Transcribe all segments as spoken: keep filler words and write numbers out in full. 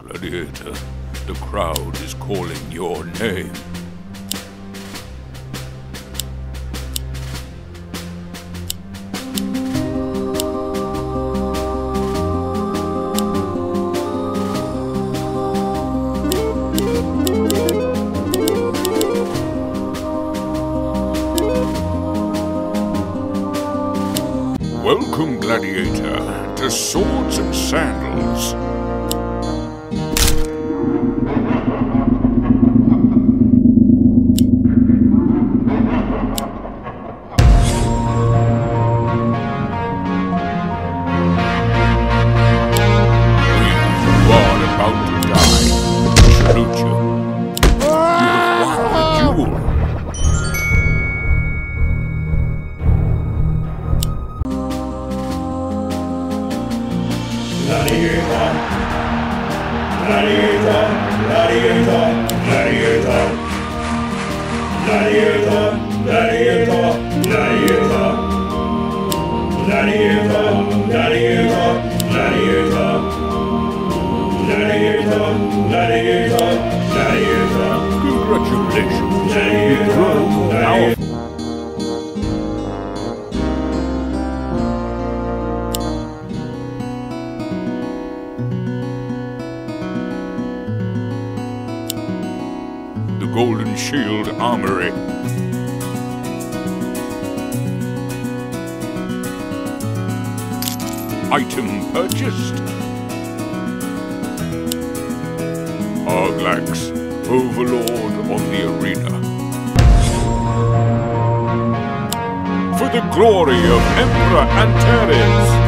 Gladiator, the crowd is calling your name. Welcome, Gladiator, to Swords and Sandals. Golden Shield Armory. Item purchased. Arglax, Overlord on the arena. For the glory of Emperor Antares.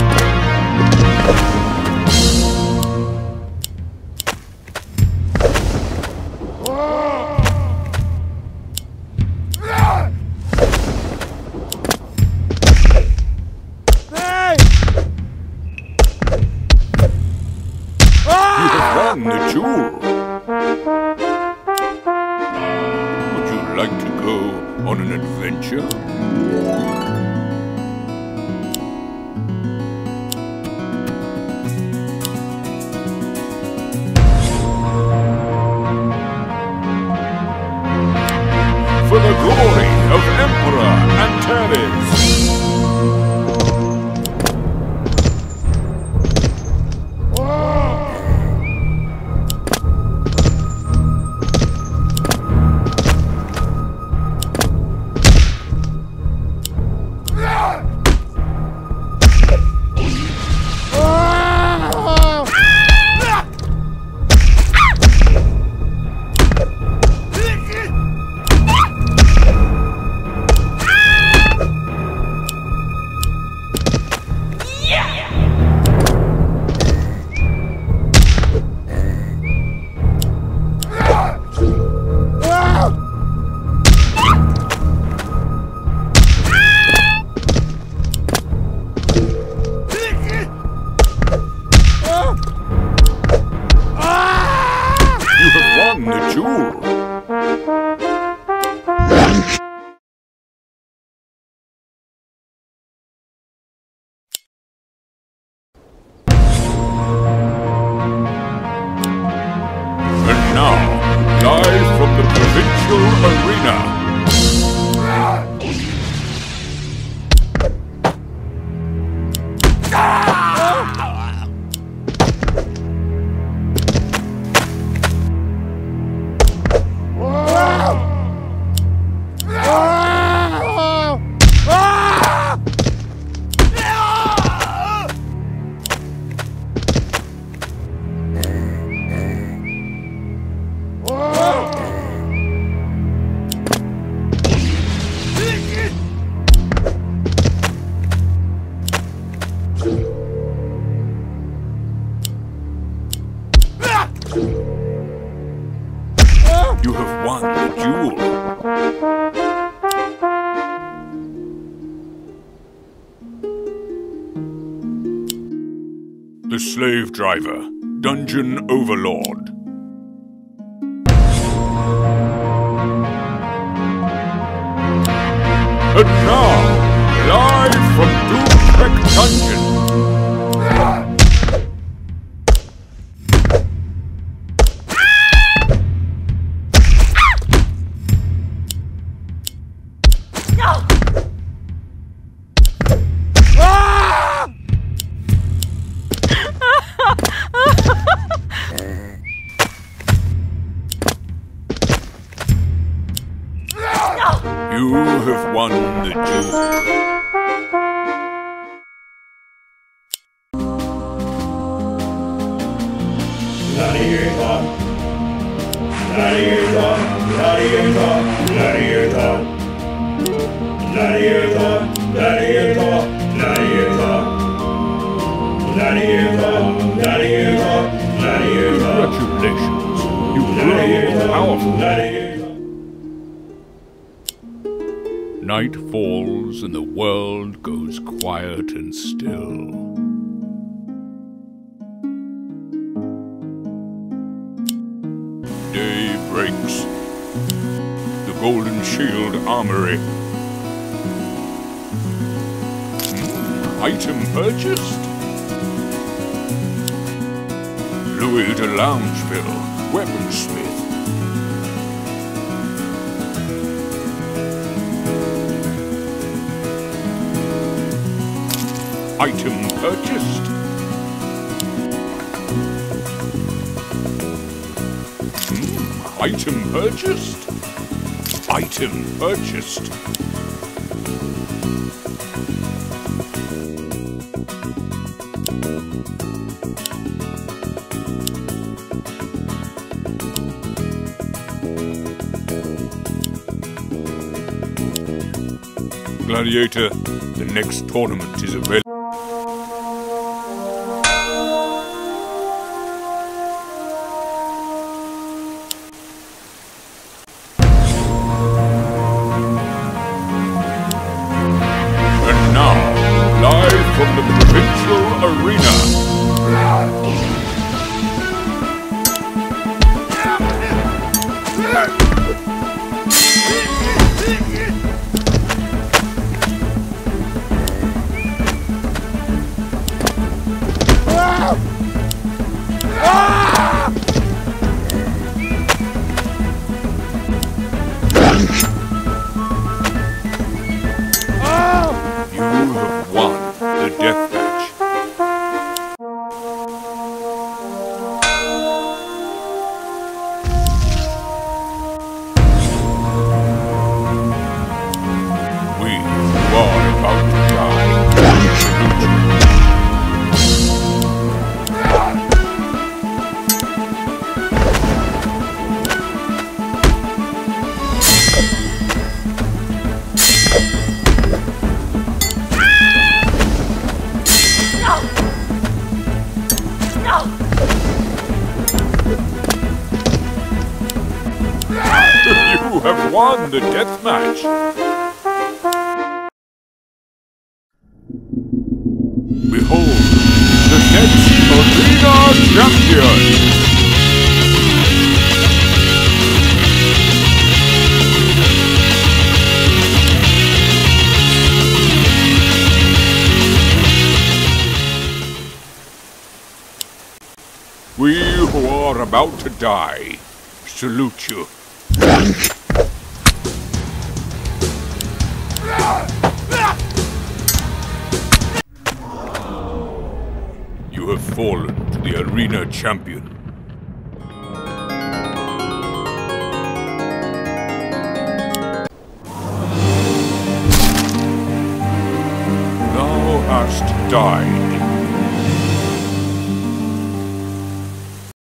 the slave driver, dungeon overlord. And now, live from Doom Trek Dungeon. No! You have won the duel. Bloody your top. Bloody your top. Bloody your top. Bloody your top. Bloody your top. Bloody your top. Bloody your top. Bloody your top. Bloody your top. Bloody your top. Congratulations. You've grown powerful. Night falls and the world goes quiet and still. Day breaks. The Golden Shield Armory. Hmm, item purchased? Louis de Loungeville, weaponsmith. Item purchased. Mm, item purchased. Item purchased. Gladiator, the next tournament is available. From the provincial arena. You have won the death match. We are about to You have won the death match. Behold, the next arena champion. We who are about to die salute you. You have fallen to the arena champion. Thou hast died.